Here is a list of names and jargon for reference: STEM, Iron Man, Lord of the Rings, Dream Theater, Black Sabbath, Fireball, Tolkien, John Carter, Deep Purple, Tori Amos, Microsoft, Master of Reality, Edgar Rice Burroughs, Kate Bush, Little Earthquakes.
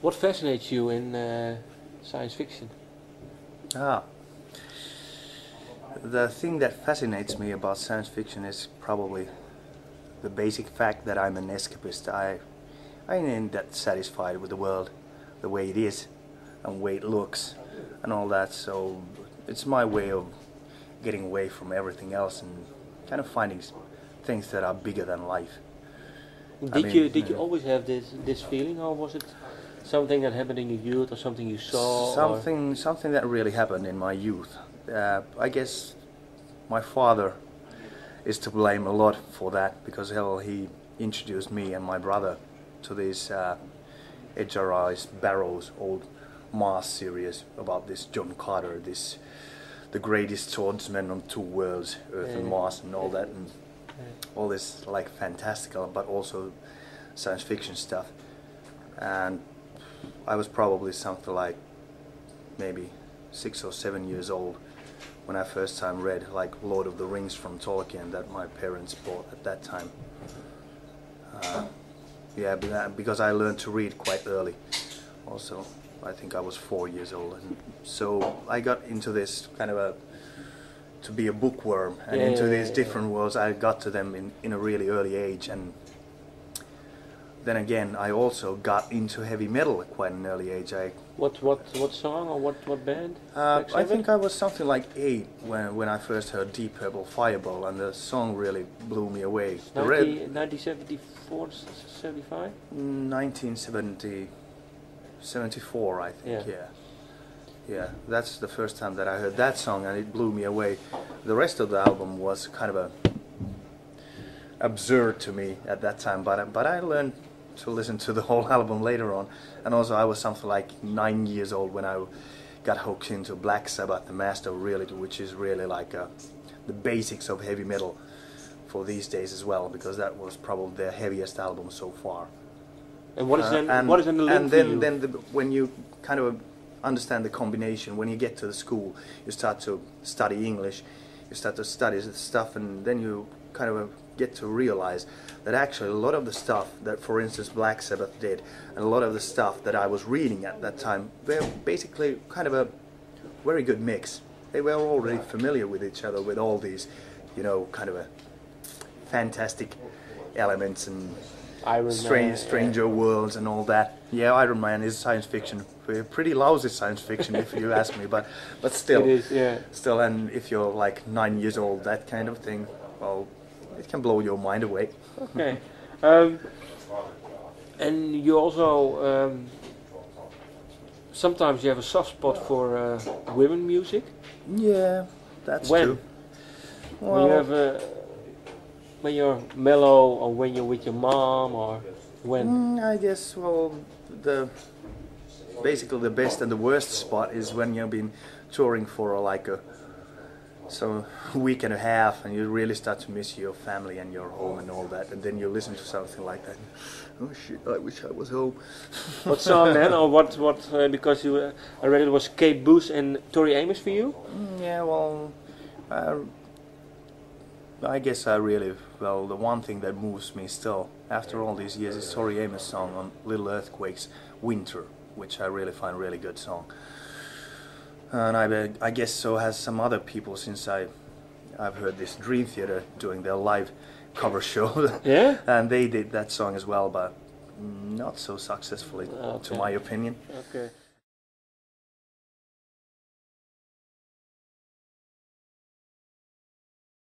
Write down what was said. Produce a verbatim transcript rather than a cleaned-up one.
What fascinates you in uh, science fiction? Ah, the thing that fascinates me about science fiction is probably the basic fact that I'm an escapist. I, I ain't that satisfied with the world, the way it is, and the way it looks, and all that. So it's my way of getting away from everything else and kind of finding things that are bigger than life. Did I mean, you did you uh, always have this this feeling, or was it something that happened in your youth, or something you saw? Something or? something that really happened in my youth. Uh, I guess my father is to blame a lot for that, because hell, he introduced me and my brother to this uh, Edgar Rice Burroughs old Mars series about this John Carter, this the greatest swordsman on two worlds, Earth yeah. and Mars, and all that, and all this like fantastical but also science fiction stuff. And I was probably something like maybe six or seven years old when I first time read like Lord of the Rings from Tolkien that my parents bought at that time. Uh, yeah, because I learned to read quite early. Also, I think I was four years old, and so I got into this kind of a to be a bookworm and yeah, into yeah, these yeah, different yeah. worlds. I got to them in, in a really early age, and then again I also got into heavy metal at quite an early age. I what what what song or what what band? Uh, I think I was something like eight when when I first heard Deep Purple Fireball, and the song really blew me away. nineteen seventy-four, seventy-five? nineteen seventy-four, I think, yeah. yeah. Yeah, that's the first time that I heard that song, and it blew me away. The rest of the album was kind of a absurd to me at that time, but but I learned to listen to the whole album later on. And also, I was something like nine years old when I got hooked into Black Sabbath, the Master of Reality, which is really like a, the basics of heavy metal for these days as well, because that was probably their heaviest album so far. And what is uh, then? And, what is then the link and then, for you? then the, when you kind of understand the combination, when you get to the school you start to study English, you start to study stuff, and then you kind of get to realize that actually a lot of the stuff that, for instance, Black Sabbath did, and a lot of the stuff that I was reading at that time, were basically kind of a very good mix. They were already familiar with each other, with all these, you know, kind of a fantastic elements and Iron Strange, Man, Stranger yeah. Worlds and all that. Yeah, Iron Man is science fiction. Pretty lousy science fiction, if you ask me, but but still, it is, yeah. still, and if you're like nine years old, that kind of thing, well, it can blow your mind away. Okay, um, and you also um, sometimes you have a soft spot for uh, women music. Yeah, that's when? true. Well, when you have a When you're mellow, or when you're with your mom, or when? Mm, I guess, well, the basically the best and the worst spot is when you've been touring for like a some week and a half, and you really start to miss your family and your home and all that, and then you listen to something like that. Oh shit! I wish I was home. What song then, or what? What? Uh, because you, uh, I read it was Kate Bush and Tori Amos for you. Mm, yeah, well. Uh, I guess I really, well, the one thing that moves me still, after all these years, is Tori Amos' song on Little Earthquakes, Winter, which I really find a really good song. And I, I guess so has some other people, since I, I've heard this Dream Theater doing their live cover show. Yeah? And they did that song as well, but not so successfully, okay. to my opinion. Okay.